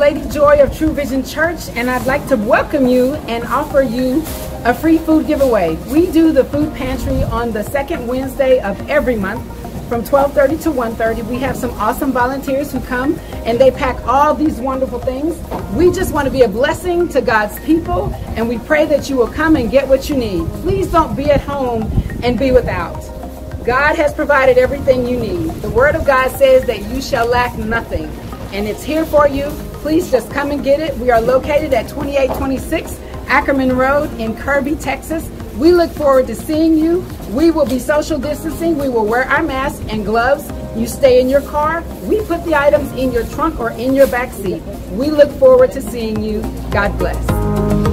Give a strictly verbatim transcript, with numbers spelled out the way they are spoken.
Lady Joy of True Vision Church, and I'd like to welcome you and offer you a free food giveaway. We do the food pantry on the second Wednesday of every month from twelve thirty to one thirty. We have some awesome volunteers who come and they pack all these wonderful things. We just want to be a blessing to God's people, and we pray that you will come and get what you need. Please don't be at home and be without. God has provided everything you need. The Word of God says that you shall lack nothing, and it's here for you. Please just come and get it. We are located at twenty-eight twenty-six Ackerman Road in Kirby, Texas. We look forward to seeing you. We will be social distancing. We will wear our masks and gloves. You stay in your car. We put the items in your trunk or in your back seat. We look forward to seeing you. God bless.